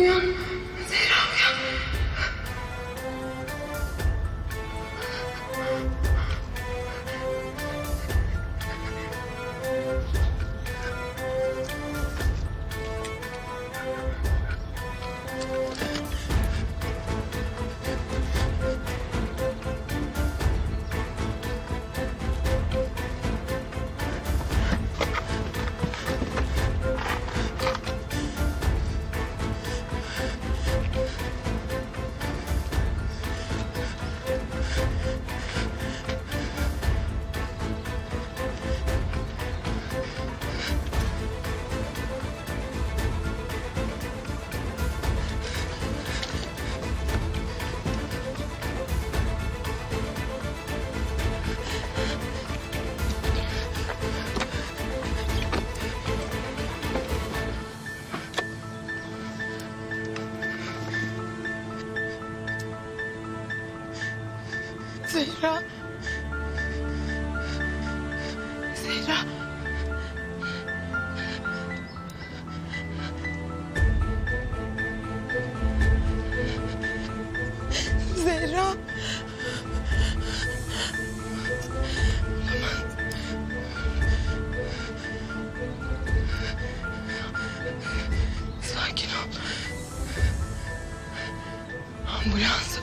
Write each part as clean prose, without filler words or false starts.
Uyan. Zehra uyan. Zehra. Zehra. Zehra. Olamaz. Sakin ol. Ambulans.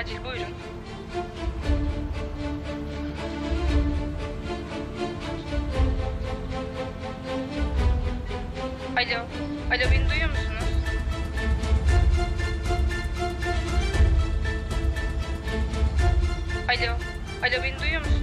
Acil buyurun. Alo. Alo, beni duyuyor musunuz? Alo. Alo, beni duyuyor musunuz?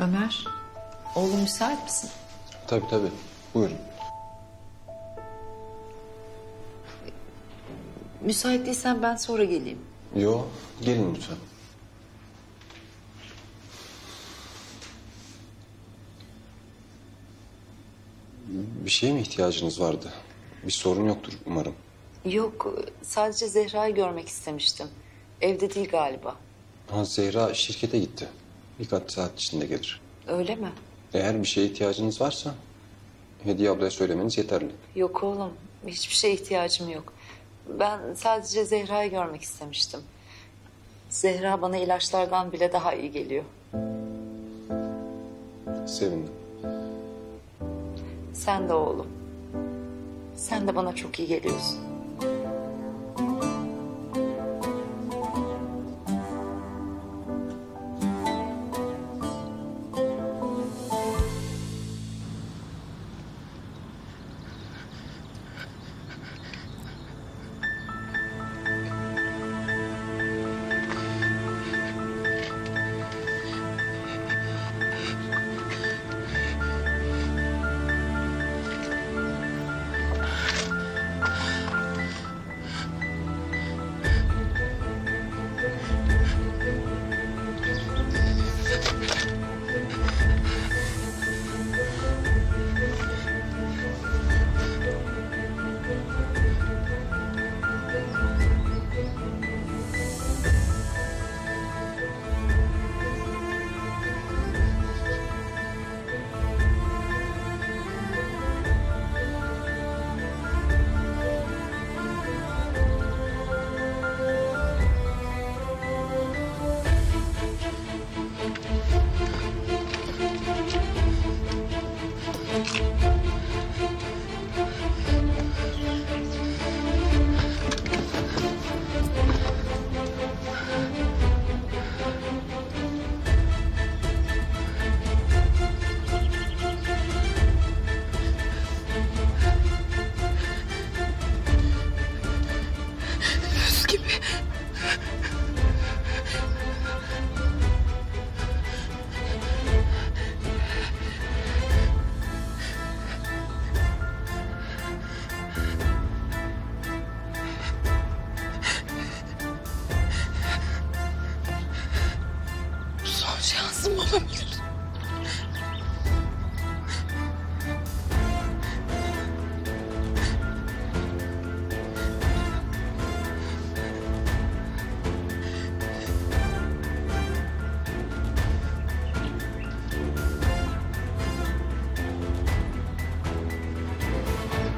Ömer, oğlum müsait misin? Tabii tabii, buyurun. Müsait değilsen ben sonra geleyim. Yo, gelin lütfen. Bir şeye mi ihtiyacınız vardı? Bir sorun yoktur umarım. Yok, sadece Zehra'yı görmek istemiştim. Evde değil galiba. Ha, Zehra şirkete gitti. Birkaç saat içinde gelir. Öyle mi? Eğer bir şeye ihtiyacınız varsa Hediye ablaya söylemeniz yeterli. Yok oğlum, hiçbir şeye ihtiyacım yok. Ben sadece Zehra'yı görmek istemiştim. Zehra bana ilaçlardan bile daha iyi geliyor. Sevindim. Sen de oğlum. Sen de bana çok iyi geliyorsun.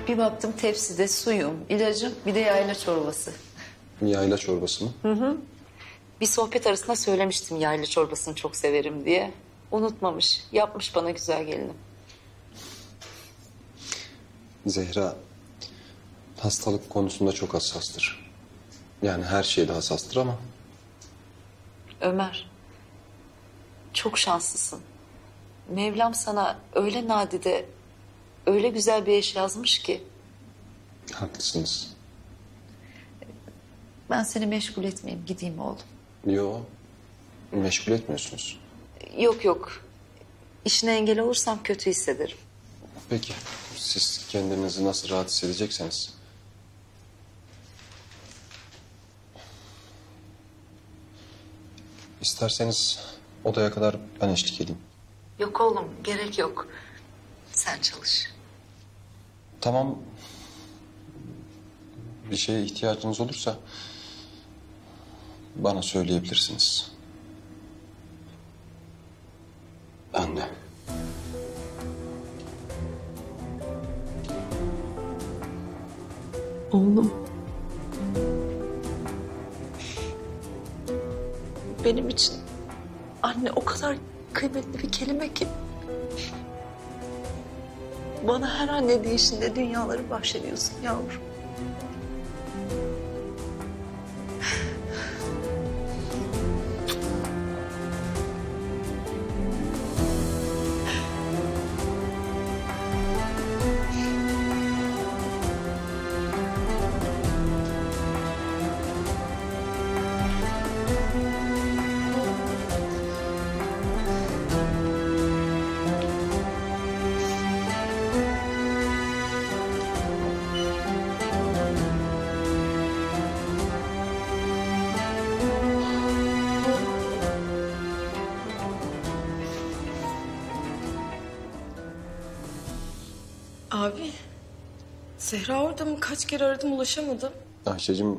Bir baktım tepside suyum, ilacım, bir de yayla çorbası. Yayla çorbası mı? Hı hı. Bir sohbet arasında söylemiştim yayla çorbasını çok severim diye. Unutmamış, yapmış bana güzel gelinim. Zehra, hastalık konusunda çok hassastır. Yani her şeyde hassastır ama. Ömer, çok şanslısın. Mevlam sana öyle nadide... Öyle güzel bir eş yazmış ki. Haklısınız. Ben seni meşgul etmeyeyim, gideyim oğlum. Yok, meşgul etmiyorsunuz. Yok yok, işine engel olursam kötü hissederim. Peki, siz kendinizi nasıl rahat hissedecekseniz. İsterseniz odaya kadar ben eşlik edeyim. Yok oğlum, gerek yok. Sen çalış. Tamam. Bir şeye ihtiyacınız olursa bana söyleyebilirsiniz. Anne. Oğlum. Benim için anne o kadar kıymetli bir kelime ki. Bana her anne deyişinde dünyaları bahşediyorsun yavrum. Abi, Zehra orada mı? Kaç kere aradım, ulaşamadım. Ayşe'cim,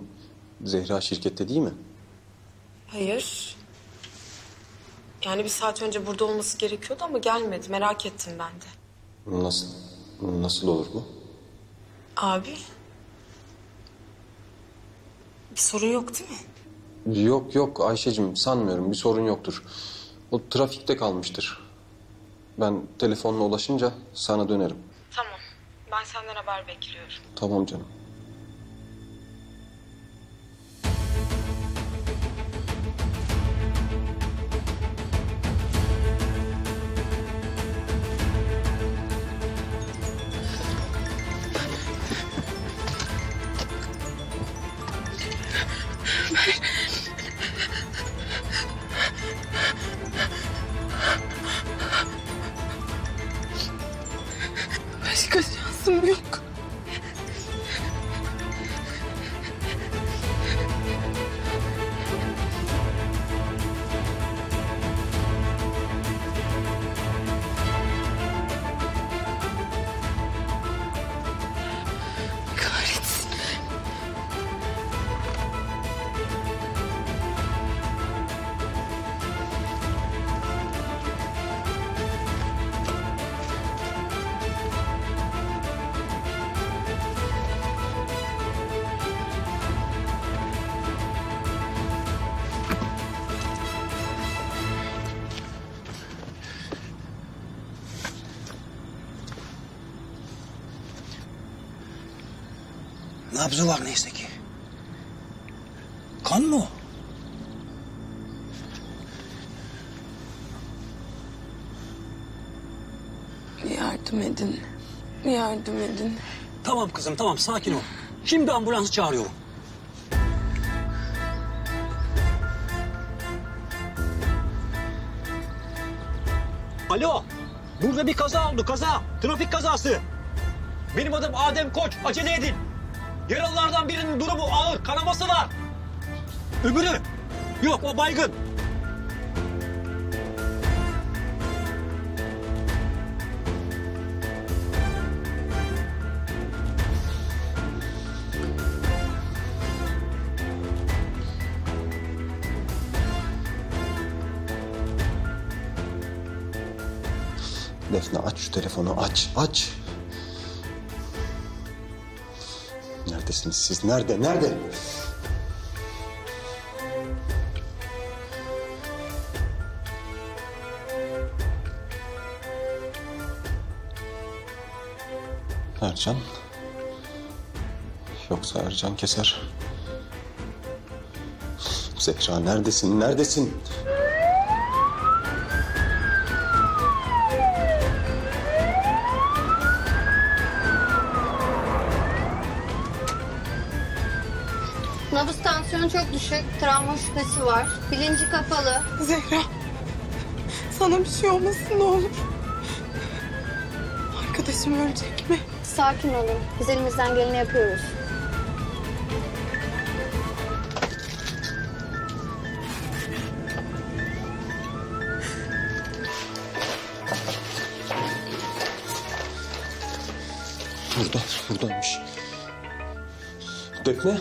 Zehra şirkette değil mi? Hayır. Yani bir saat önce burada olması gerekiyordu ama gelmedi. Merak ettim ben de. Nasıl olur bu? Abi, bir sorun yok değil mi? Yok yok Ayşe'cim, sanmıyorum. Bir sorun yoktur. O trafikte kalmıştır. Ben telefonla ulaşınca sana dönerim. Tamam. Ben senden haber bekliyorum. Tamam canım. Nabzı var neyse ki. Kan mı o? Yardım edin. Yardım edin. Tamam kızım, tamam. Sakin ol. Şimdi ambulansı çağırıyorum. Alo. Burada bir kaza oldu, kaza. Trafik kazası. Benim adım Adem Koç. Acele edin. Yaralılardan birinin durumu ağır. Kanaması var. Öbürü. Yok, o baygın. Defne aç şu telefonu, aç, aç. Neredesiniz siz? Nerede? Nerede? Ercan. Yoksa Ercan keser. Zehra neredesin? Neredesin? Nabız tansiyonu çok düşük, travma şüphesi var, bilinci kapalı. Zehra, sana bir şey olmasın ne olur. Arkadaşım ölecek mi? Sakin olun, biz elimizden geleni yapıyoruz. Burada, buradaymış. Defne?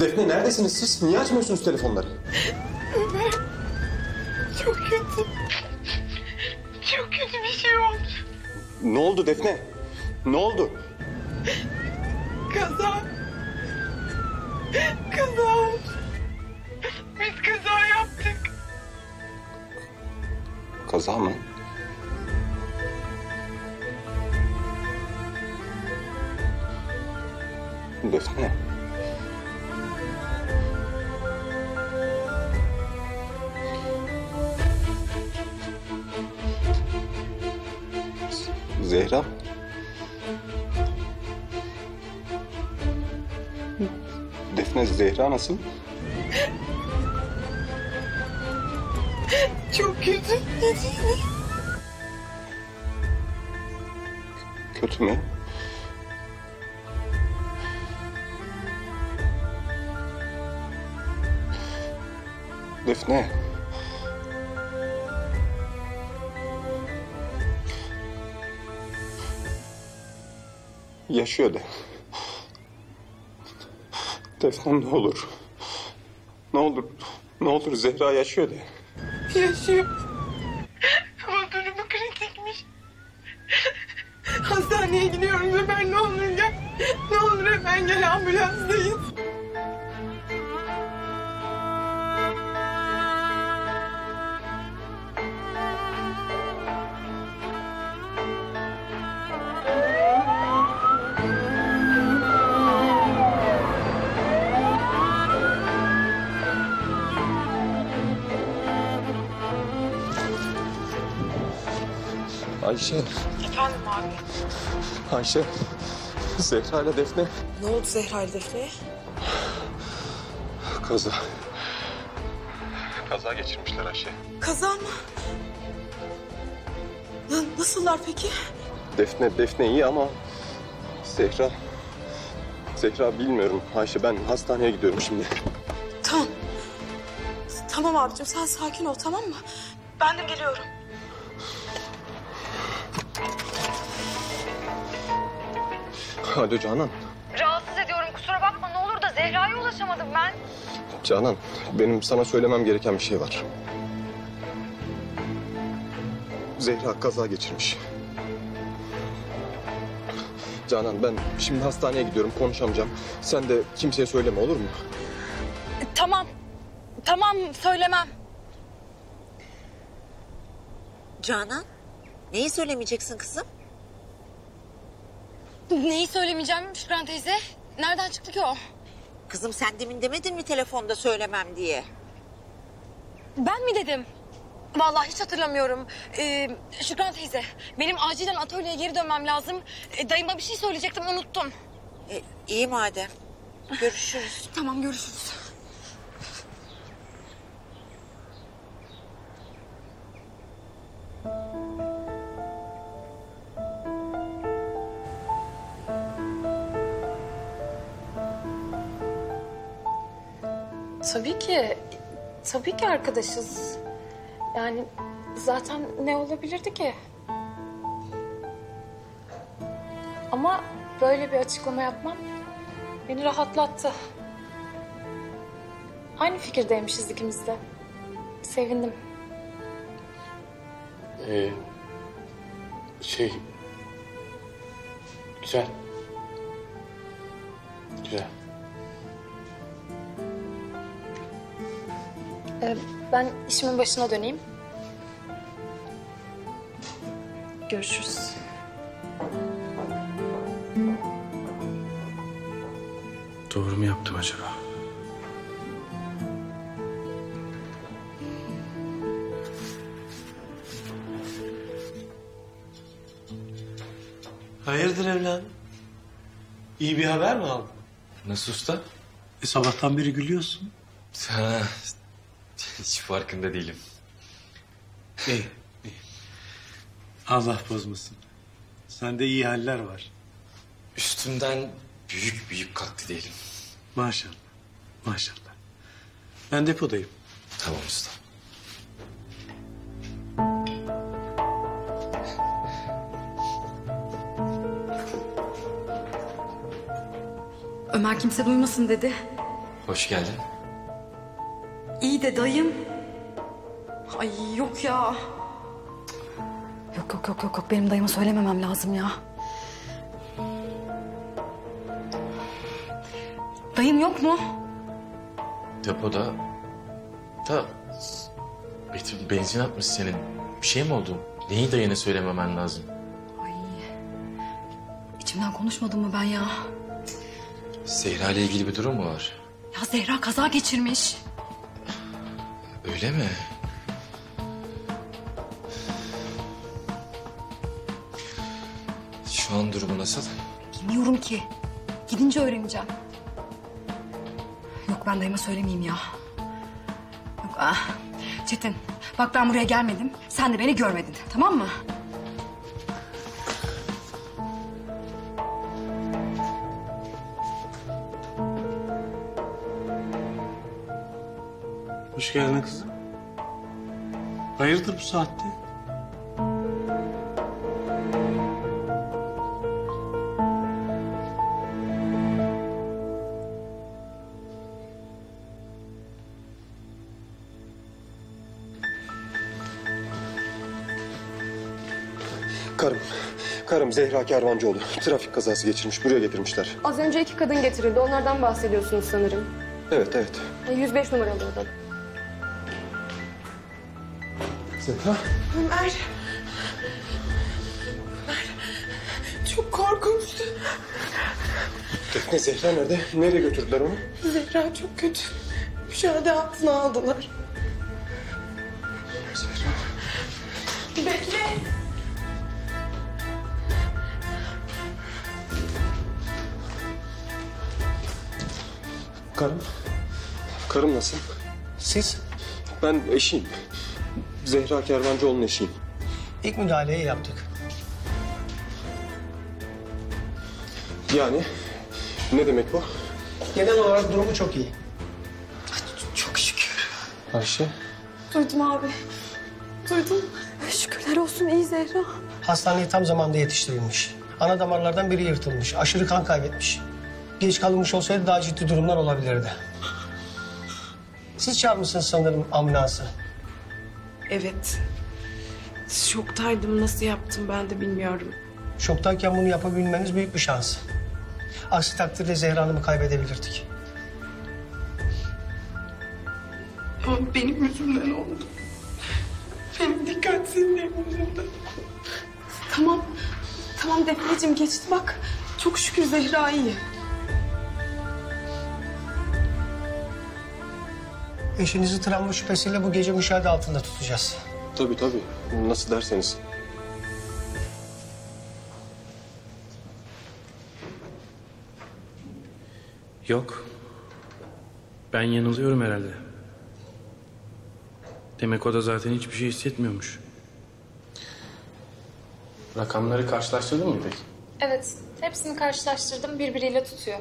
Defne neredesiniz siz? Niye açmıyorsunuz telefonları? Ömer, çok kötü. Çok kötü bir şey oldu. Ne oldu Defne? Ne oldu? Kaza. Kaza oldu. Biz kaza yaptık. Kaza mı? Defne. Zehra. Defne, Zehra nasıl? Çok kötü. Kötü mü? Defne. Yaşıyor de. Defne ne olur. Ne olur. Ne olur Zehra yaşıyor de. Yaşıyor. Ama durumu kritikmiş. Hastaneye gidiyoruz Ömer, ne olur gel. Ne olur hemen gel, ambulanstayız. Ayşe. Efendim abi. Ayşe. Zehra ile Defne. Ne oldu Zehra ile Defne? Kaza. Kaza geçirmişler Ayşe. Kaza mı? Nasıllar peki? Defne iyi ama Zehra. Zehra bilmiyorum Ayşe, ben hastaneye gidiyorum şimdi. Tamam. Tamam abicim, sen sakin ol, tamam mı? Ben de geliyorum. Alo Canan. Rahatsız ediyorum, kusura bakma, ne olur da Zehra'ya ulaşamadım ben. Canan, benim sana söylemem gereken bir şey var. Zehra kaza geçirmiş. Canan, ben şimdi hastaneye gidiyorum, konuşamayacağım. Sen de kimseye söyleme, olur mu? Tamam. Tamam, söylemem. Canan, neyi söylemeyeceksin kızım? Neyi söylemeyeceğim Şükran teyze? Nereden çıktı ki o? Kızım sen demin demedin mi telefonda söylemem diye? Ben mi dedim? Vallahi hiç hatırlamıyorum. Şükran teyze, benim acilen atölyeye geri dönmem lazım. Dayıma bir şey söyleyecektim, unuttum. İyi madem. Görüşürüz. Tamam, görüşürüz. Tabii ki. Tabii ki arkadaşız. Yani zaten ne olabilirdi ki? Ama böyle bir açıklama yapmam beni rahatlattı. Aynı fikirdeymişiz ikimiz de. Sevindim. Güzel. Güzel. Ben işimin başına döneyim. Görüşürüz. Doğru mu yaptım acaba? Hayırdır evladım? İyi bir haber mi aldın? Nasıl usta? Sabahtan beri gülüyorsun. Ha. Hiç farkında değilim. İyi. Allah bozmasın. Sende iyi haller var. Üstümden büyük kalktı diyelim. Maşallah, maşallah. Ben depodayım. Tamam usta. Ömer kimse duymasın dedi. Hoş geldin. İyi de dayım. Ay yok ya. Yok. Benim dayıma söylememem lazım ya. Dayım yok mu? Depoda. Benzin atmış senin. Bir şey mi oldu? Neyi dayına söylememen lazım? Ay. İçimden konuşmadım mı ben ya? Zehra ile ilgili bir durum mu var? Ya Zehra kaza geçirmiş. Öyle mi? Şu an durumu nasıl? Bilmiyorum ki. Gidince öğreneceğim. Yok ben dayıma söylemeyeyim ya. Yok ah. Çetin bak ben buraya gelmedim. Sen de beni görmedin tamam mı? Hoş geldin kızım. Hayırdır bu saatte? Karım Zehra Kervancıoğlu. Trafik kazası geçirmiş, buraya getirmişler. Az önce iki kadın getirildi, onlardan bahsediyorsunuz sanırım. Evet. 105 numaralı adam. Ha? Ömer. Çok korkunçtu. Defne Zehra nerede? Nereye götürdüler onu? Zehra çok kötü. Müşahede altına aldılar. Zehra. Bekle. Karım nasıl? Siz? Ben eşiyim. Zehra Kervancıoğlu'nun eşiyim. İlk müdahaleyi yaptık. Yani ne demek bu? Genel olarak durumu çok iyi. Çok şükür. Ayşe? Duydum abi. Duydum. Şükürler olsun iyi Zehra. Hastaneye tam zamanda yetiştirilmiş. Ana damarlardan biri yırtılmış. Aşırı kan kaybetmiş. Geç kalınmış olsaydı daha ciddi durumlar olabilirdi. Siz çağırmışsınız sanırım ambulansı. Evet. Şoktaydım. Nasıl yaptım ben de bilmiyorum. Şoktayken bunu yapabilmeniz büyük bir şans. Aksi takdirde Zehra Hanım'ı kaybedebilirdik. Ama benim yüzümden oldu. Benim dikkatsizliğim yüzümden. Tamam. Defneciğim geçti bak. Çok şükür Zehra iyi. Eşinizi travma şüphesiyle bu gece müşahede altında tutacağız. Tabii tabii. Nasıl derseniz. Yok. Ben yanılıyorum herhalde. Demek o da zaten hiçbir şey hissetmiyormuş. Rakamları karşılaştırdın mı İpek? Evet. Hepsini karşılaştırdım. Birbiriyle tutuyor.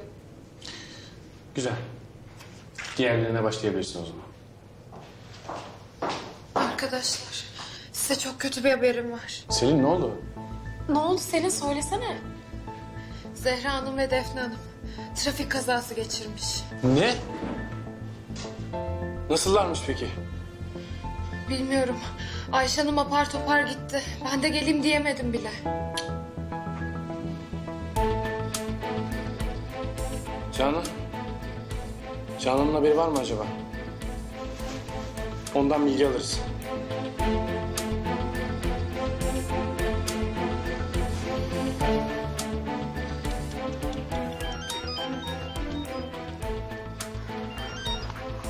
Güzel. Diğerlerine başlayabilirsiniz o zaman. Arkadaşlar, size çok kötü bir haberim var. Selin, ne oldu? Ne oldu Selin? Söylesene. Zehra Hanım ve Defne Hanım trafik kazası geçirmiş. Ne? Nasıllarmış peki? Bilmiyorum. Ayşe Hanım apar topar gitti. Ben de geleyim diyemedim bile. Canan. Canan'ın haberi var mı acaba? Ondan bilgi alırız.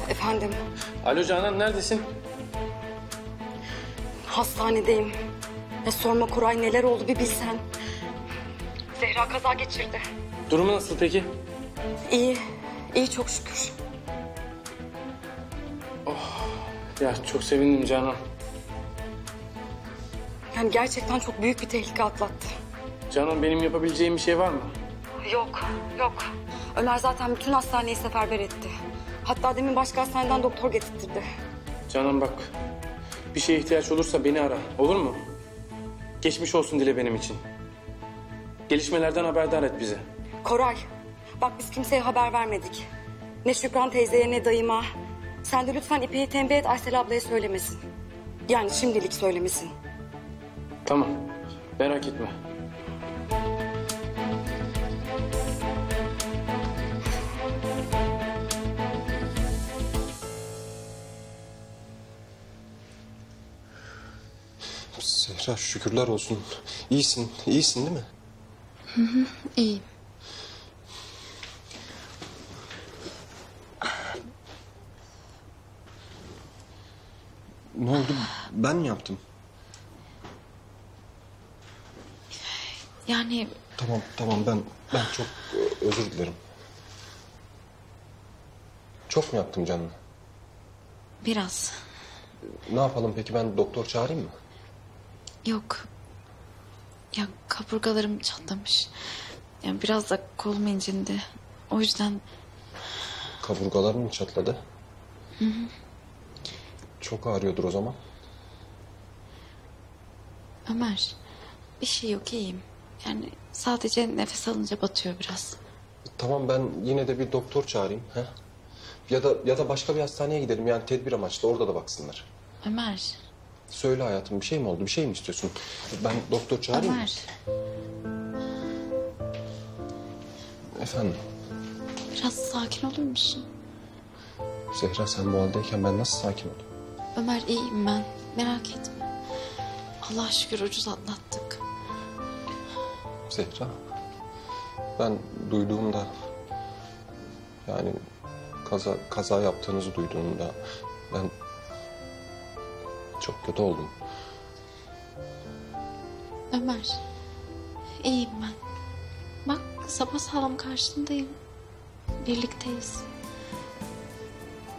Efendim? Alo Canan, neredesin? Hastanedeyim. Ne sorma Koray, neler oldu bir bilsen. Zehra kaza geçirdi. Durumu nasıl peki? İyi, iyi çok şükür. Oh, ya çok sevindim Canan. Yani gerçekten çok büyük bir tehlike atlattı. Canan, benim yapabileceğim bir şey var mı? Yok, yok. Ömer zaten bütün hastaneyi seferber etti. Hatta demin başka hastaneden doktor getirtirdi. Canan bak, bir şeye ihtiyaç olursa beni ara, olur mu? Geçmiş olsun dile benim için. Gelişmelerden haberdar et bizi. Koray, bak biz kimseye haber vermedik. Ne Şükran teyzeye ne dayıma. Sen de lütfen İpek'i tembih et, Aysel ablaya söylemesin. Yani şimdilik söylemesin. Tamam, merak etme. Zehra, şükürler olsun. İyisin, iyisin değil mi? Hı hı, iyiyim. Ne oldu? Ben mi yaptım? Yani... Tamam, ben çok özür dilerim. Çok mu yaptım canım? Biraz. Ne yapalım peki, ben doktor çağırayım mı? Yok. Ya kaburgalarım çatlamış. Yani biraz da kolum incindi. O yüzden... Kaburgalarım mı çatladı? Hı hı. Çok ağrıyordur o zaman. Ömer, bir şey yok, iyiyim. Yani sadece nefes alınca batıyor biraz. Tamam, ben yine de bir doktor çağırayım. He? Ya da başka bir hastaneye gidelim. Yani tedbir amaçlı, orada da baksınlar. Ömer. Söyle hayatım, bir şey mi oldu? Bir şey mi istiyorsun? Ben doktor çağırayım mı? Ömer. Efendim? Biraz sakin olur musun? Zehra, sen bu haldeyken ben nasıl sakin olayım? Ömer, iyiyim ben. Merak etme. Allah'a şükür ucuz atlattık. Zehra, ben duyduğumda... Yani kaza yaptığınızı duyduğumda... Ben çok kötü oldum. Ömer, iyiyim ben. Bak, sapasağlam karşındayım. Birlikteyiz.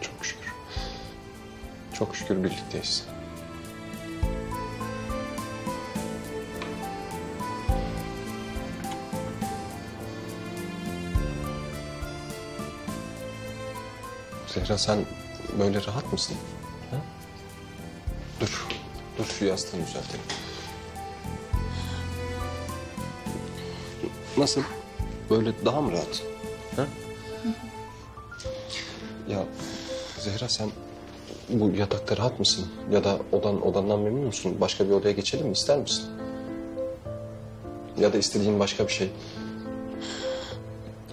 Çok şükür. Çok şükür birlikteyiz. Zehra, sen böyle rahat mısın? Ha? Dur şu yastığını düzeltelim. Nasıl? Böyle daha mı rahat? Ha? Ya... Zehra, sen bu yatakta rahat mısın? Ya da odandan memnun musun? Başka bir odaya geçelim mi? İster misin? Ya da istediğin başka bir şey?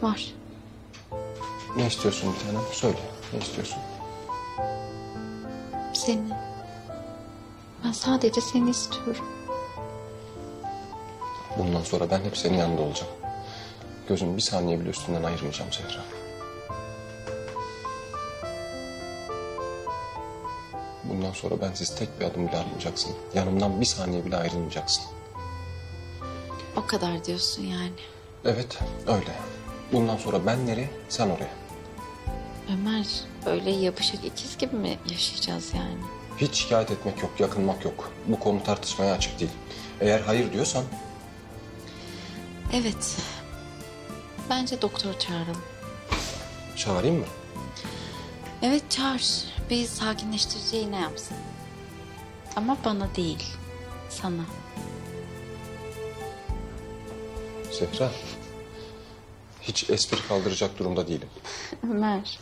Var. Ne istiyorsun bir tanem? Söyle. Ne istiyorsun? Seni. Ben sadece seni istiyorum. Bundan sonra ben hep senin yanında olacağım. Gözümü bir saniye bile üstünden ayırmayacağım Zehra. Bundan sonra bensiz tek bir adım bile atmayacaksın. Yanımdan bir saniye bile ayrılmayacaksın. O kadar diyorsun yani. Evet, öyle. Bundan sonra ben nereye, sen oraya. Ömer, böyle yapışık ikiz gibi mi yaşayacağız yani? Hiç şikayet etmek yok, yakınmak yok. Bu konu tartışmaya açık değil. Eğer hayır diyorsan... Evet. Bence doktor çağıralım. Çağırayım mı? Evet, çağır. Bir sakinleştirici iğne yapsın. Ama bana değil, sana. Zehra, hiç espri kaldıracak durumda değilim. Ömer.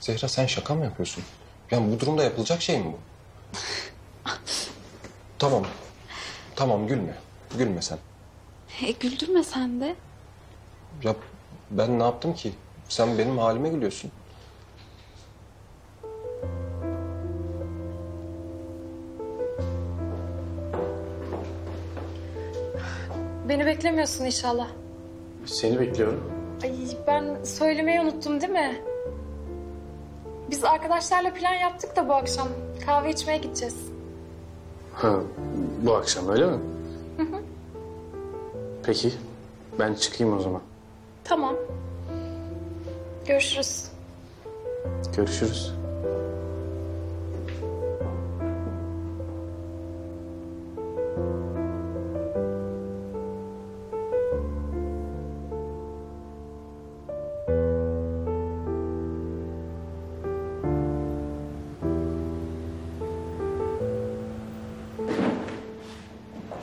Zehra, sen şaka mı yapıyorsun? Yani bu durumda yapılacak şey mi bu? Tamam. Tamam, gülme. Gülme sen. Güldürme sen de. Ya ben ne yaptım ki? Sen benim halime gülüyorsun. Beni beklemiyorsun inşallah. Seni bekliyorum. Ay, ben söylemeyi unuttum değil mi? Biz arkadaşlarla plan yaptık da bu akşam kahve içmeye gideceğiz. Ha, bu akşam öyle mi? Hı hı. Peki, ben çıkayım o zaman. Tamam. Görüşürüz. Görüşürüz.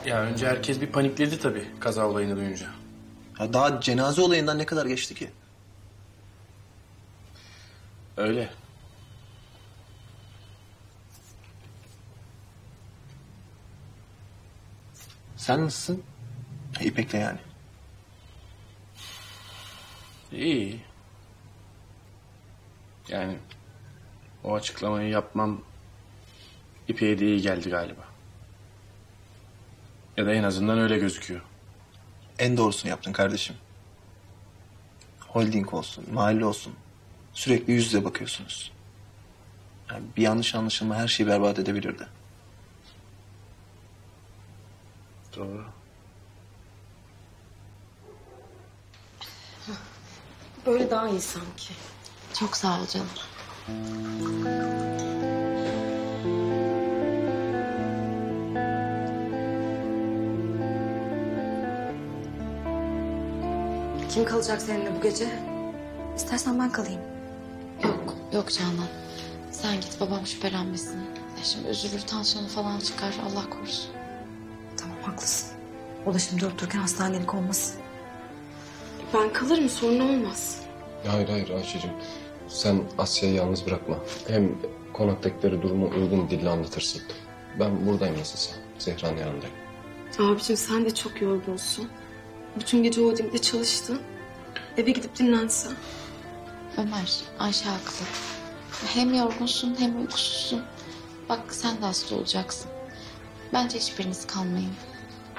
Ya önce herkes bir panikledi tabii kaza olayını duyunca. Ya daha cenaze olayından ne kadar geçti ki? Öyle. Sen nasılsın? İpek'le yani. İyi. Yani o açıklamayı yapmam İpek'e de iyi geldi galiba. Ya da en azından öyle gözüküyor. En doğrusunu yaptın kardeşim. Holding olsun, mahalle olsun. Sürekli yüz yüze bakıyorsunuz. Yani bir yanlış anlaşılma her şeyi berbat edebilirdi. Doğru. Böyle daha iyi sanki. Çok sağ ol canım. Kim kalacak seninle bu gece? İstersen ben kalayım. Yok, yok Canan. Sen git, babam şüphelenmesin. Ya şimdi üzülür, tansiyonu falan çıkar, Allah korusun. Tamam, haklısın. O da şimdi otururken hastanelik olmasın. Ben kalırım, sorun olmaz. Hayır, hayır Ayşe'ciğim. Sen Asya'yı yalnız bırakma. Hem konaktakileri durumu uygun dille anlatırsın. Ben buradayım nasılsa, Zehra'nın yanındayım. Abiciğim sen de çok yorgunsun. Bütün gece holdingde çalıştın. Eve gidip dinlensen. Ömer, Ayşe haklı. Hem yorgunsun hem uykusuzsun. Bak sen de hasta olacaksın. Bence hiçbiriniz kalmayın.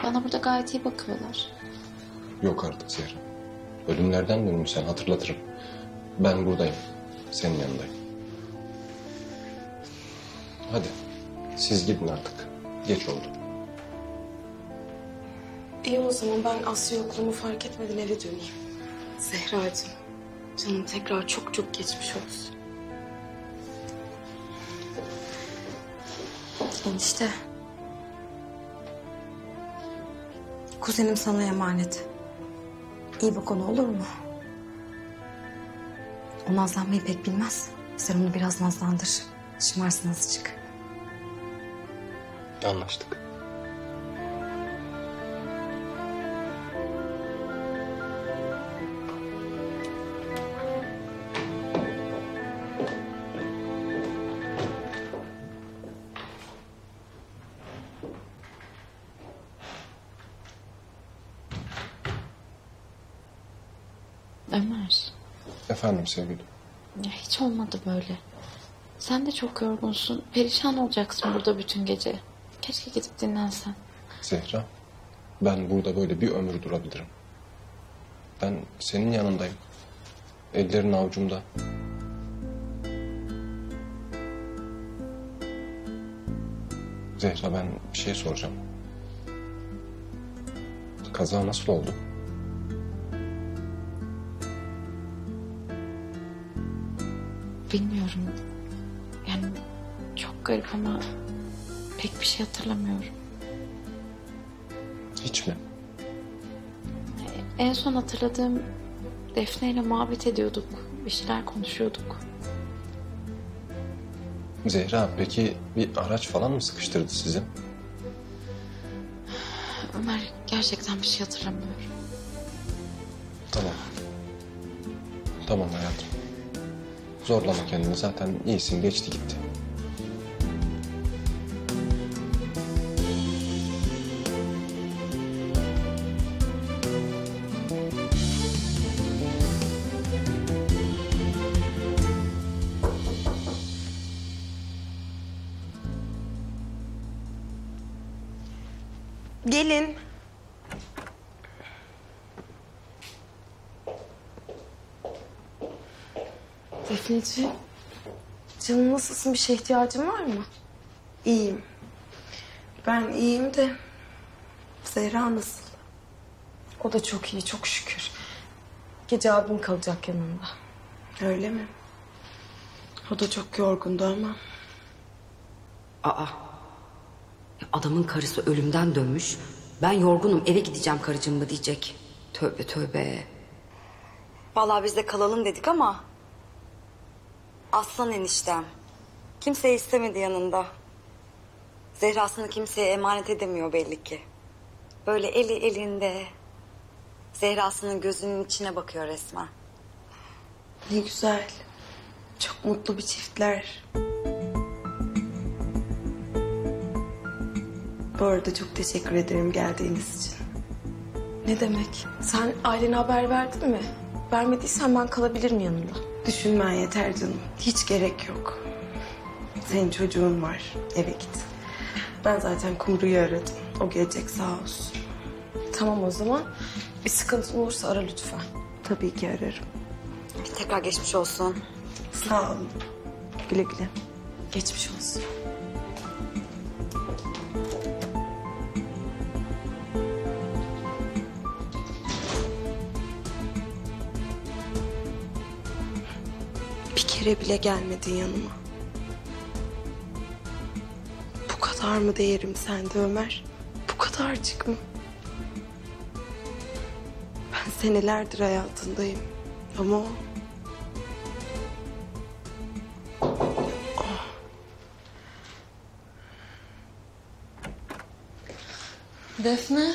Bana burada gayet iyi bakıyorlar. Yok artık Zehra. Ölümlerden dönmüş, sen hatırlatırım. Ben buradayım. Senin yanındayım. Hadi siz gidin artık. Geç oldu. İyi o zaman ben Asya yokluğumu fark etmeden eve döneyim. Zehracığım, canım tekrar çok çok geçmiş olsun. Enişte. Kuzenim sana emanet. İyi bak ona, olur mu? O nazlanmayı pek bilmez. Sen onu biraz nazlandır. Şımarsın azıcık. Anlaştık. Ömer. Efendim sevgilim. Ya hiç olmadı böyle. Sen de çok yorgunsun. Perişan olacaksın burada bütün gece. Keşke gidip dinlensen. Zehra, ben burada böyle bir ömür durabilirim. Ben senin yanındayım. Ellerin avucumda. Zehra, ben bir şey soracağım. Kaza nasıl oldu? Bilmiyorum. Yani çok garip ama pek bir şey hatırlamıyorum. Hiç mi? En son hatırladığım Defne ile muhabbet ediyorduk. Bir şeyler konuşuyorduk. Zehra, peki bir araç falan mı sıkıştırdı sizi? Ömer, gerçekten bir şey hatırlamıyorum. Tamam. Tamam hayatım. Zorlama kendini, zaten iyisin, geçti gitti. Gelin. Defneciğim, canım nasılsın? Bir şeye ihtiyacın var mı? İyiyim. Ben iyiyim de Zehra nasıl? O da çok iyi, çok şükür. Gece abim kalacak yanımda. Öyle mi? O da çok yorgundu ama. Aa. Adamın karısı ölümden dönmüş. Ben yorgunum, eve gideceğim karıcığım mı diyecek. Tövbe tövbe. Vallahi biz de kalalım dedik ama... Aslan eniştem. Kimseyi istemedi yanında. Zehra'sını kimseye emanet edemiyor belli ki. Böyle eli elinde. Zehra'sının gözünün içine bakıyor resmen. Ne güzel. Çok mutlu bir çiftler. Bu arada çok teşekkür ederim geldiğiniz için. Ne demek? Sen ailene haber verdin mi? Vermediysen ben kalabilirim yanında. Düşünmen yeter canım. Hiç gerek yok. Senin çocuğun var. Eve git. Ben zaten Kumru'yu aradım. O gelecek sağ olsun. Tamam o zaman. Bir sıkıntın olursa ara lütfen. Tabii ki ararım. Tekrar geçmiş olsun. Sağ olun. Güle güle. Geçmiş olsun. Bile gelmedin yanıma. Bu kadar mı değerim sende Ömer? Bu kadarcık mı? Ben senelerdir hayatındayım. Ama o... Oh. Defne.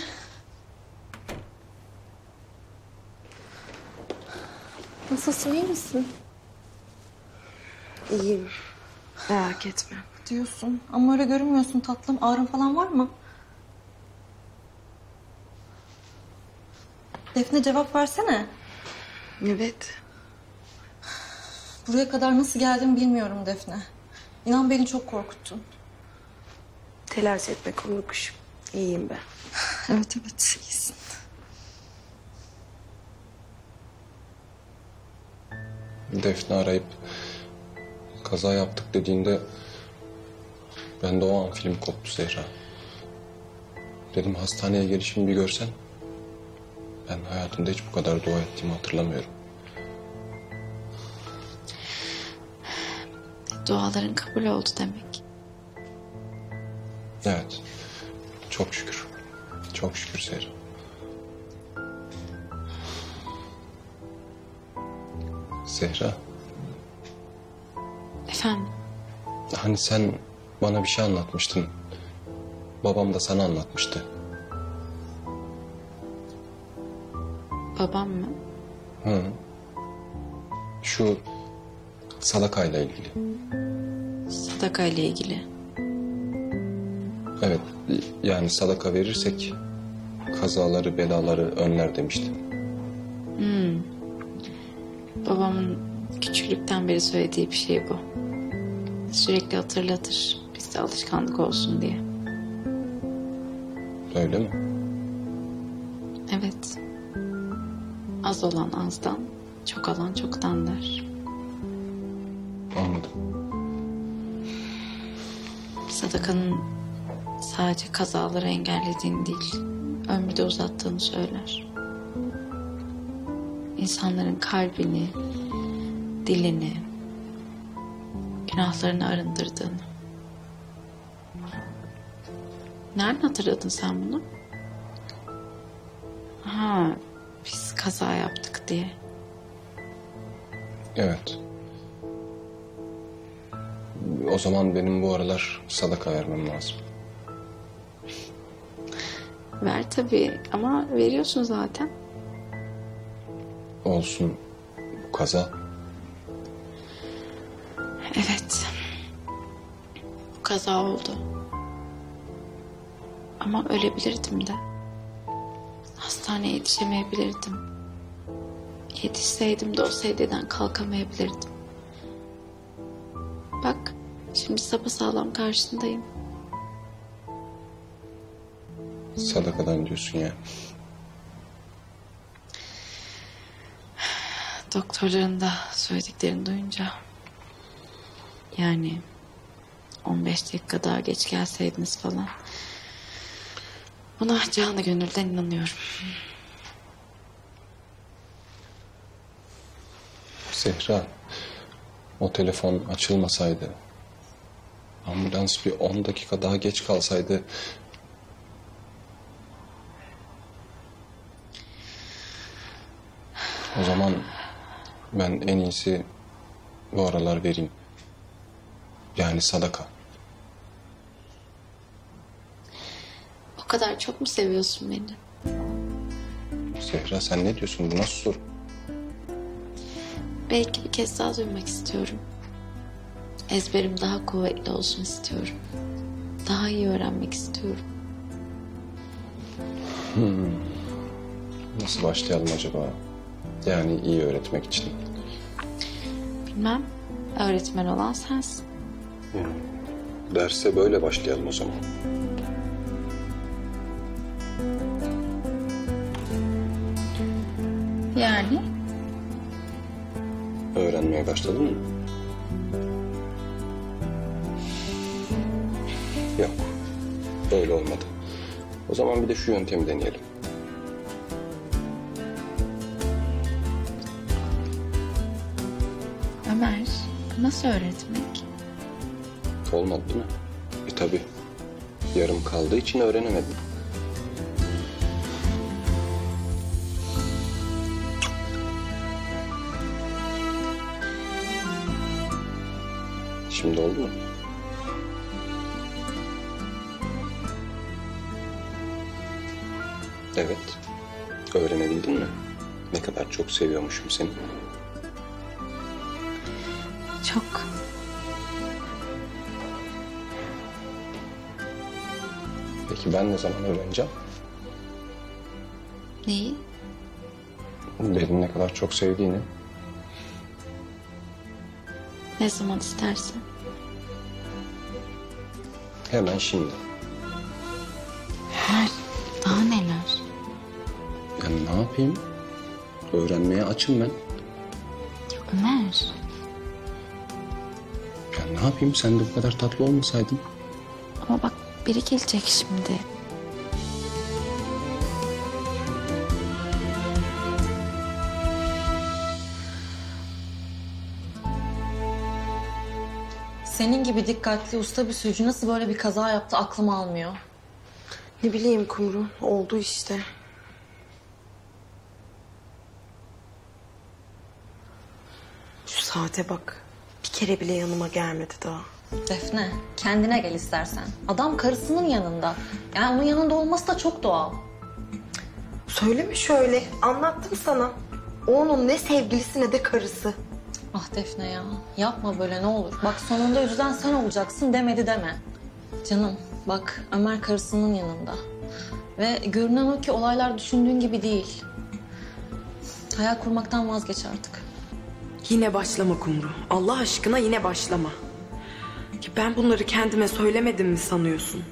Nasılsın, iyi misin? İyiyim. Merak etme. Diyorsun ama öyle görünmüyorsun tatlım. Ağrın falan var mı? Defne, cevap versene. Evet. Buraya kadar nasıl geldim bilmiyorum Defne. İnan beni çok korkuttun. Telaş etme Kumru kuşum. İyiyim ben. Evet evet, iyisin. Defne arayıp... Kaza yaptık dediğinde ben de o an film koptu Zehra. Dedim hastaneye gelişimi bir görsen. Ben hayatımda hiç bu kadar dua ettiğimi hatırlamıyorum. Duaların kabul oldu demek. Evet. Çok şükür. Çok şükür Zehra. Zehra. Efendim? Hani sen bana bir şey anlatmıştın. Babam da sana anlatmıştı. Babam mı? Hı. Şu sadakayla ilgili. Sadakayla ilgili? Evet. Yani sadaka verirsek kazaları, belaları önler demiştin. Hı. Babamın küçüklükten beri söylediği bir şey bu. Sürekli hatırlatır. Biz de alışkanlık olsun diye. Öyle mi? Evet. Az olan azdan, çok alan çoktan der. Anladım. Sadakanın Sadece kazaları engellediğini değil, ömrü de uzattığını söyler. İnsanların kalbini, dilini, günahlarını arındırdığını. Nereden hatırladın sen bunu? Ha, biz kaza yaptık diye. Evet. O zaman benim bu aralar sadaka vermem lazım. Ver tabii ama veriyorsun zaten. Olsun, bu kaza. Evet. Bu kaza oldu. Ama ölebilirdim de. Hastaneye yetişemeyebilirdim. Yetişseydim de o sedyeden kalkamayabilirdim. Bak, şimdi sapasağlam karşındayım. Sadakadan diyorsun ya. Doktorların da söylediklerini duyunca... Yani 15 dakika daha geç gelseydiniz falan. Buna canı gönülden inanıyorum. Zehra, o telefon açılmasaydı, ambulans bir 10 dakika daha geç kalsaydı... O zaman ben en iyisi bu aralar vereyim. Yani sadaka. O kadar çok mu seviyorsun beni? Zehra, sen ne diyorsun? Bu nasıl soru? Belki bir kez daha duymak istiyorum. Ezberim daha kuvvetli olsun istiyorum. Daha iyi öğrenmek istiyorum. Nasıl başlayalım acaba? Yani iyi öğretmek için. Bilmem. Öğretmen olan sensin. Derse böyle başlayalım o zaman. Yani? Öğrenmeye başladın mı? Yok. Böyle olmadı. O zaman bir de şu yöntemi deneyelim. Ömer, nasıl öğretmek? Olmadı değil mi? Tabii. Yarım kaldığı için öğrenemedim. Şimdi oldu mu? Evet. Öğrenebildin mi? Ne kadar çok seviyormuşum seni. Çok. Peki ben ne zaman öğreneceğim? Neyi? Beni ne kadar çok sevdiğini. Ne zaman istersen. Hemen şimdi. Her. Daha neler? Yani ne yapayım? Öğrenmeye açım ben. Ömer. Ne yapayım? Sen de bu kadar tatlı olmasaydın. Ama bak biri gelecek şimdi. Senin gibi dikkatli usta bir sürücü nasıl böyle bir kaza yaptı aklım almıyor. Ne bileyim Kumru, oldu işte. Şu saate bak. Bir kere bile yanıma gelmedi daha. Defne, kendine gel istersen. Adam karısının yanında. Yani onun yanında olması da çok doğal. Söyleme şöyle, anlattım sana. Onun ne sevgilisi ne de karısı. Ah Defne ya, yapma böyle ne olur. Bak sonunda üzülen sen olacaksın demedi deme. Canım, bak Ömer karısının yanında. Ve görünen o ki olaylar düşündüğün gibi değil. Hayal kurmaktan vazgeç artık. Yine başlama Kumru. Allah aşkına yine başlama. Ki ben bunları kendime söylemedim mi sanıyorsun?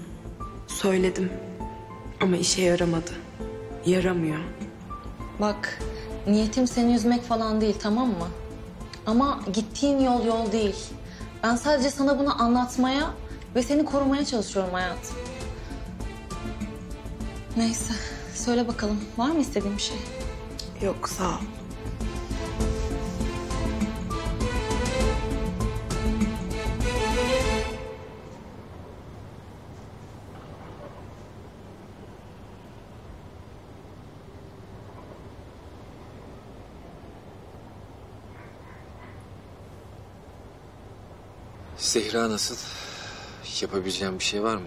Söyledim. Ama işe yaramadı. Yaramıyor. Bak, niyetim seni üzmek falan değil, tamam mı? Ama gittiğin yol değil. Ben sadece sana bunu anlatmaya ve seni korumaya çalışıyorum hayatım. Neyse, söyle bakalım. Var mı istediğin bir şey? Yok, sağ ol. Zehra nasıl? Yapabileceğim bir şey var mı?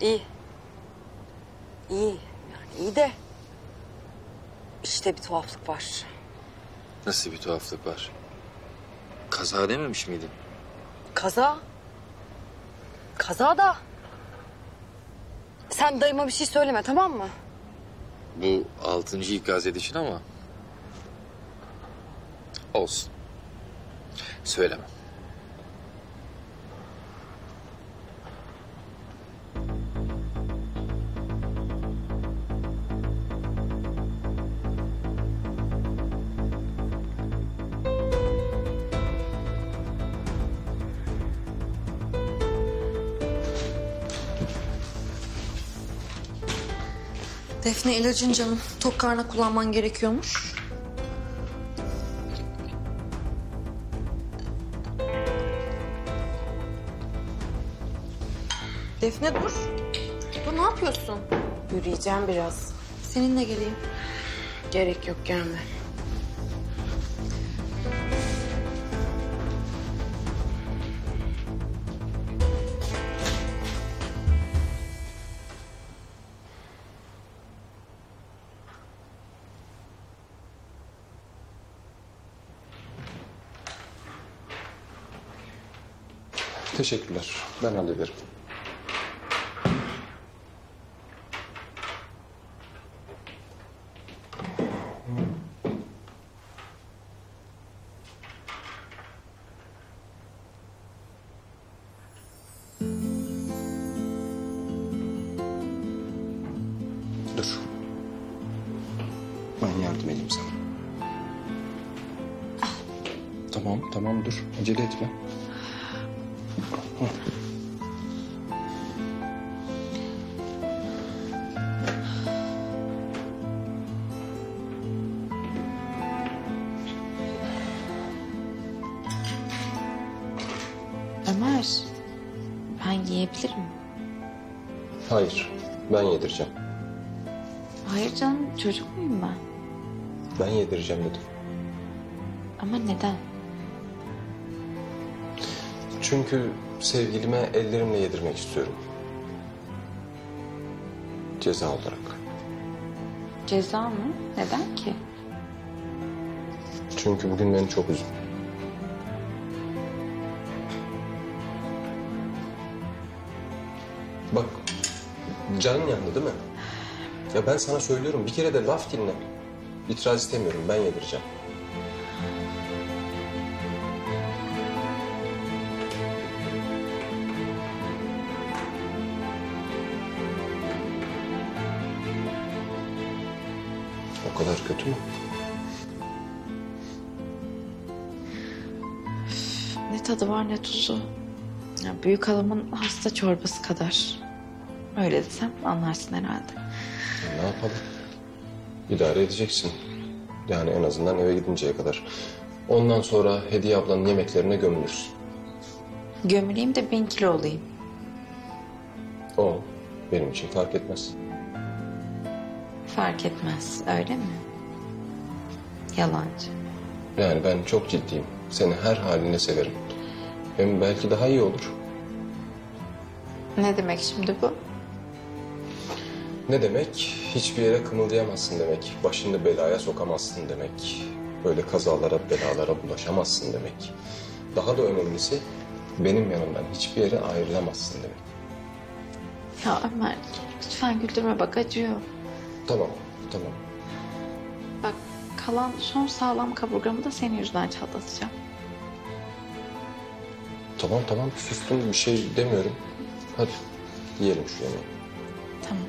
İyi. İyi. Yani iyi de işte bir tuhaflık var. Nasıl bir tuhaflık var? Kaza dememiş miydin? Kaza? Kaza da. Sen dayıma bir şey söyleme, tamam mı? Bu 6. ikaz edişin ama olsun. Söylemem. Defne, ilacın canım. Tok karnına kullanman gerekiyormuş. Defne dur. Dur, ne yapıyorsun? Yürüyeceğim biraz. Seninle geleyim. Gerek yok, gelme. Teşekkürler. Ben hallederim. Dur. Ben yardım edeyim sana. Ah. Tamam, tamam dur. Acele etme. Ömer, ben giyebilir miyim? Hayır, ben yedireceğim. Hayır canım, çocuk muyum ben? Ben yedireceğim dedim. Ama neden? Çünkü sevgilime ellerimle yedirmek istiyorum. Ceza olarak. Ceza mı? Neden ki? Çünkü bugün beni çok üzdün. Bak, canın yandı değil mi? Ya ben sana söylüyorum, bir kere de laf dinle. İtiraz istemiyorum, ben yedireceğim. O kadar kötü mü? Ne tadı var ne tuzu. Ya büyük halamın hasta çorbası kadar. Öyle desem anlarsın herhalde. Ya ne yapalım? İdare edeceksin. Yani en azından eve gidinceye kadar. Ondan sonra Hediye ablanın yemeklerine gömülürsün. Gömüleyim de 1000 kilo olayım. O benim için fark etmez. Fark etmez, öyle mi? Yalancı. Yani ben çok ciddiyim. Seni her haline severim. Hem belki daha iyi olur. Ne demek şimdi bu? Ne demek? Hiçbir yere kımıldayamazsın demek. Başını belaya sokamazsın demek. Böyle kazalara, belalara bulaşamazsın demek. Daha da önemlisi benim yanımdan hiçbir yere ayrılamazsın demek. Ya Ömer, lütfen güldürme bak, acıyor. Tamam, tamam. Bak, kalan son sağlam kaburgamı da senin yüzünden çatlatacağım. Tamam, tamam. Sustum. Bir şey demiyorum. Hadi yiyelim şu yemeği. Tamam.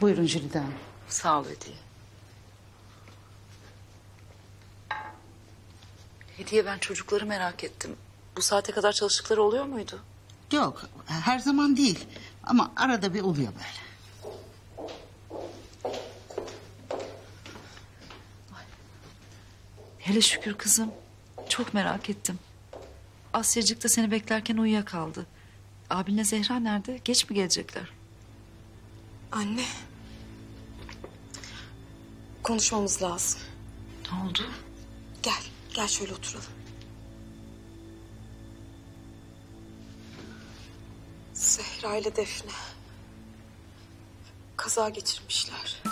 Buyurun Jülide Hanım. Sağ ol Hediye. Hediye, ben çocukları merak ettim. Bu saate kadar çalıştıkları oluyor muydu? Yok, her zaman değil. Ama arada bir oluyor böyle. Hele şükür kızım. Çok merak ettim. Asyacık da seni beklerken uyuyakaldı. Abinle Zehra nerede? Geç mi gelecekler? Anne. Konuşmamız lazım. Ne oldu? Gel, gel şöyle oturalım. Zehra ile Defne kaza geçirmişler.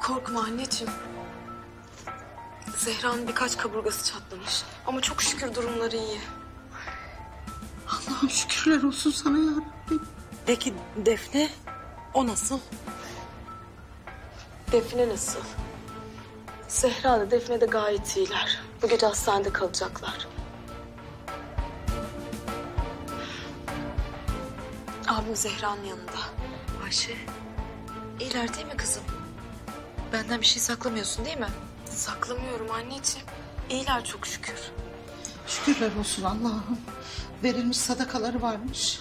Korkma anneciğim. Zehra'nın birkaç kaburgası çatlamış. Ama çok şükür durumları iyi. Allah'ım şükürler olsun sana ya Rabbim. Peki Defne, o nasıl? Defne nasıl? Zehra da Defne de gayet iyiler. Bu gece hastanede kalacaklar. Abim Zehra'nın yanında. Ayşe, iyiler değil mi kızım? Benden bir şey saklamıyorsun değil mi? Saklamıyorum anneciğim. İyiler çok şükür. Şükürler olsun Allah'ım. Verilmiş sadakaları varmış.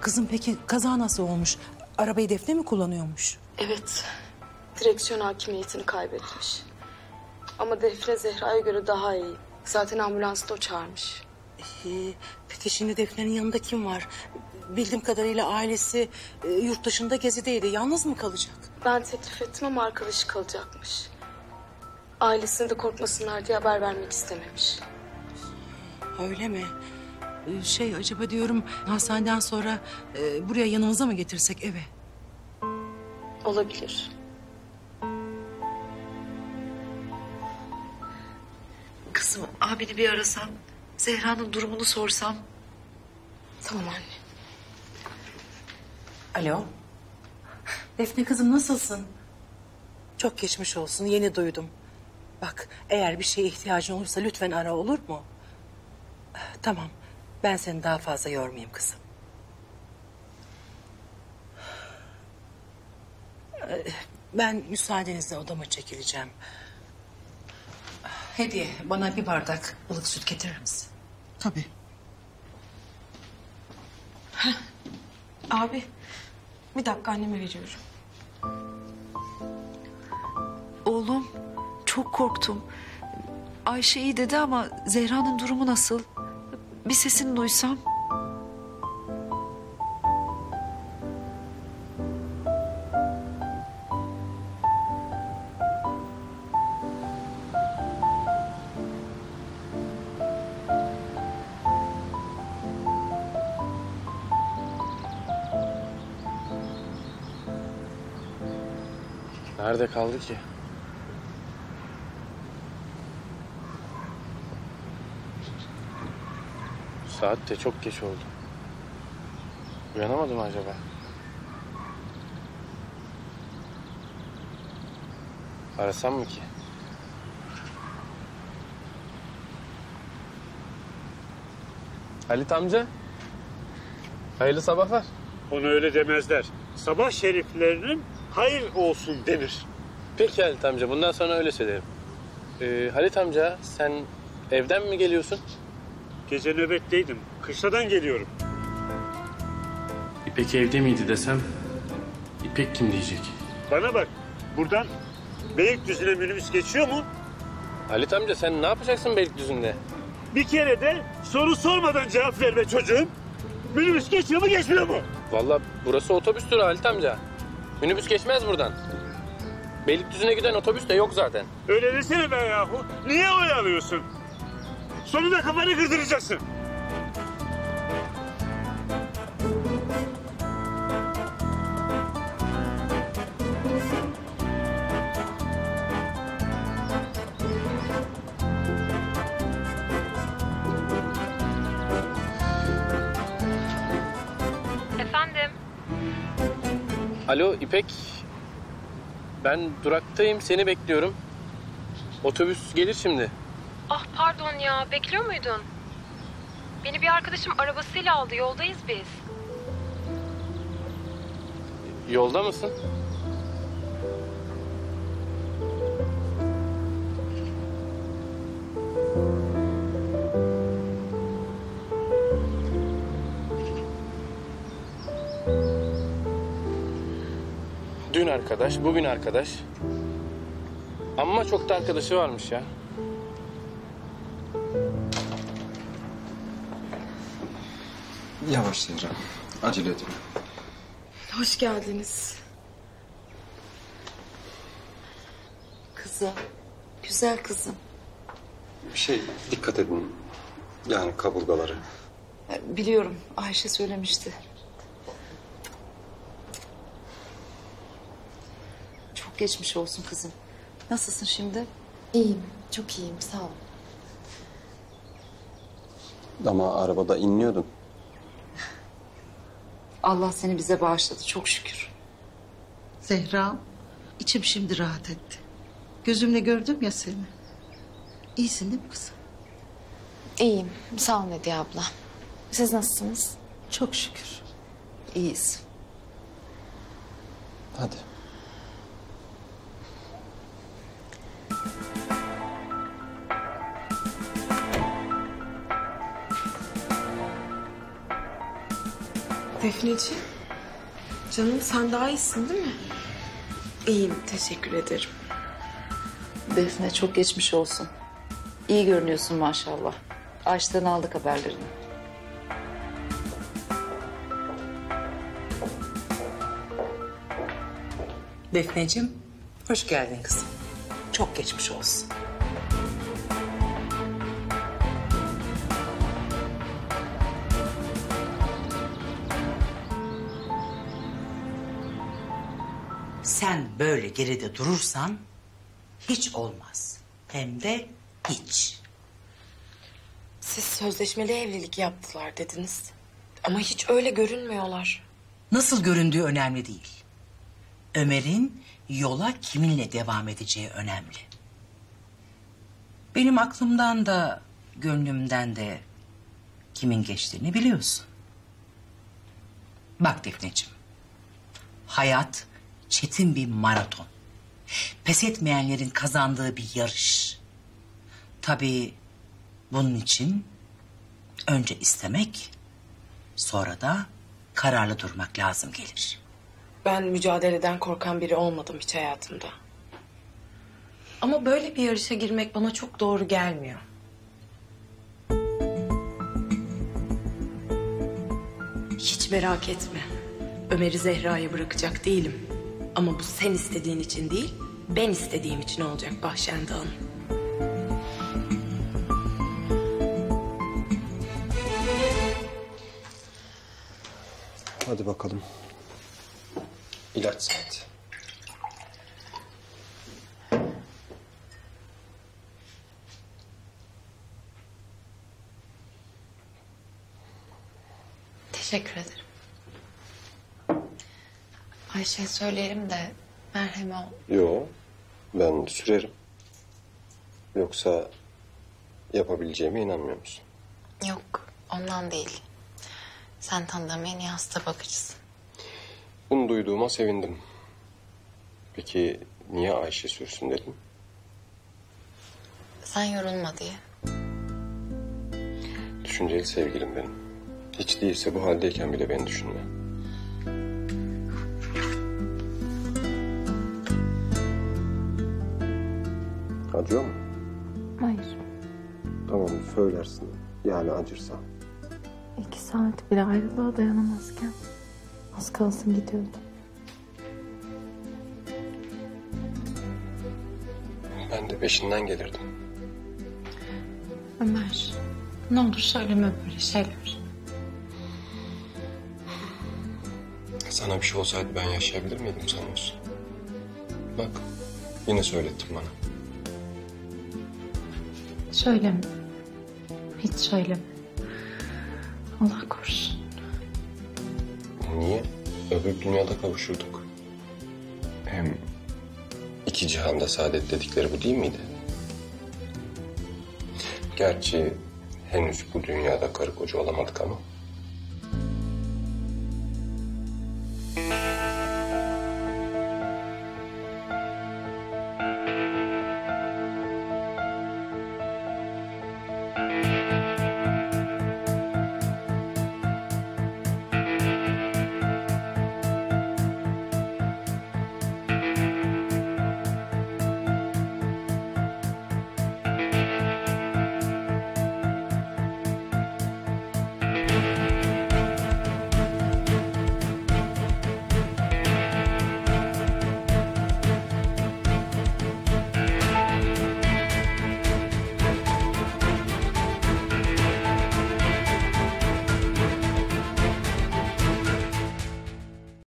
Kızım peki kaza nasıl olmuş? Arabayı Defne mi kullanıyormuş? Evet. Direksiyon hakimiyetini kaybetmiş. Ama Defne Zehra'ya göre daha iyi. Zaten ambulansı da o çağırmış. Peki şimdi Defne'nin yanında kim var? Bildiğim kadarıyla ailesi yurt dışında gezideydi. Yalnız mı kalacak? Ben teklif ettim ama arkadaşı kalacakmış. Ailesine de korkmasınlar diye haber vermek istememiş. Öyle mi? Şey acaba diyorum hastaneden sonra buraya yanımıza mı getirsek eve? Olabilir. Kızım abini bir arasan, Zehra'nın durumunu sorsam. Tamam anne. Alo. Defne kızım nasılsın? Çok geçmiş olsun, yeni duydum. Bak eğer bir şeye ihtiyacın olursa lütfen ara, olur mu? Tamam, ben seni daha fazla yormayayım kızım. Ben müsaadenizle odama çekileceğim. Hediye, bana bir bardak ılık süt getirir misin? Tabii. Heh. Abi, bir dakika anneme veriyorum. Oğlum, çok korktum. Ayşe iyi dedi ama Zehra'nın durumu nasıl? Bir sesini duysam. Nerede kaldı ki? Saat de çok geç oldu. Uyanamadım acaba? Arasam mı ki? Halit amca. Hayırlı sabahlar. Onu öyle demezler. Sabah şeriflerinin hayır olsun denir. Peki Halit amca, bundan sonra öyle söylerim. Halit amca, sen evden mi geliyorsun? Gece nöbetteydim. Kışladan geliyorum. İpek evde miydi desem, İpek kim diyecek? Bana bak, buradan Beylikdüzü'ne minibüs geçiyor mu? Halit amca, sen ne yapacaksın Beylikdüzü'nde? Bir kere de soru sormadan cevap verme çocuğum. Minibüs geçiyor mu, geçmiyor mu? Vallahi burası otobüs durağı Halit amca. Minibüs geçmez buradan. Beylikdüzü'ne giden otobüs de yok zaten. Öyle desene be yahu. Niye oyalıyorsun? Sonunda kafanı kırdıracaksın. Efendim? Alo İpek. Ben duraktayım, seni bekliyorum. Otobüs gelir şimdi. Ah pardon ya, bekliyor muydun? Beni bir arkadaşım arabasıyla aldı, yoldayız biz. Yolda mısın? Dün arkadaş, bugün arkadaş. Amma çok da arkadaşı varmış ya. Yavaş Zehra, acele edin. Hoş geldiniz. Kızım, güzel kızım. Dikkat edin. Yani kaburgaları. Biliyorum, Ayşe söylemişti. Çok geçmiş olsun kızım. Nasılsın şimdi? İyiyim, çok iyiyim, sağ ol. Ama arabada inliyordun. Allah seni bize bağışladı, çok şükür. Zehra, içim şimdi rahat etti. Gözümle gördüm ya seni. İyisin değil mi kızım? İyiyim, sağ olun Hediye abla. Siz nasılsınız? Çok şükür. İyiyiz. Hadi. Defneciğim, canım sen daha iyisin değil mi? İyiyim, teşekkür ederim. Defne çok geçmiş olsun. İyi görünüyorsun maşallah. Ayşe'den aldık haberlerini. Defneciğim, hoş geldin kızım. Çok geçmiş olsun. Sen böyle geride durursan hiç olmaz. Hem de hiç. Siz sözleşmeli evlilik yaptılar dediniz. Ama hiç öyle görünmüyorlar. Nasıl göründüğü önemli değil. Ömer'in yola kiminle devam edeceği önemli. Benim aklımdan da gönlümden de kimin geçtiğini biliyorsun. Bak Defneciğim, hayat çetin bir maraton. Pes etmeyenlerin kazandığı bir yarış. Tabii bunun için önce istemek, sonra da kararlı durmak lazım gelir. Ben mücadeleden korkan biri olmadım hiç hayatımda. Ama böyle bir yarışa girmek bana çok doğru gelmiyor. Hiç merak etme. Ömer'i Zehra'ya bırakacak değilim. Ama bu sen istediğin için değil, ben istediğim için olacak Bahşendan. Hadi bakalım. İlaç saati. Teşekkür ederim. Ayşe'ye söylerim de merhem ol. Yok, ben sürerim. Yoksa yapabileceğime inanmıyor musun? Yok, ondan değil. Sen tanıdığım en iyi hasta bakıcısın. Bunu duyduğuma sevindim. Peki niye Ayşe sürsün dedin? Sen yorulma diye. Düşünceli sevgilim benim. Hiç değilse bu haldeyken bile beni düşünme. Acıyor mu? Hayır. Tamam, söylersin. Yani acırsa. 2 saat bile ayrılığa dayanamazken az kalsın gidiyordum. Ben de peşinden gelirdim. Ömer, ne olur söyleme böyle şeyler. Sana bir şey olsaydı ben yaşayabilir miydim sanıyorsun? Bak, yine söylettin bana. Söyleme. Hiç söyleme. Allah korusun. Niye? Öbür dünyada kavuşurduk. Hem 2 cihanda saadet dedikleri bu değil miydi? Gerçi henüz bu dünyada karı koca olamadık ama.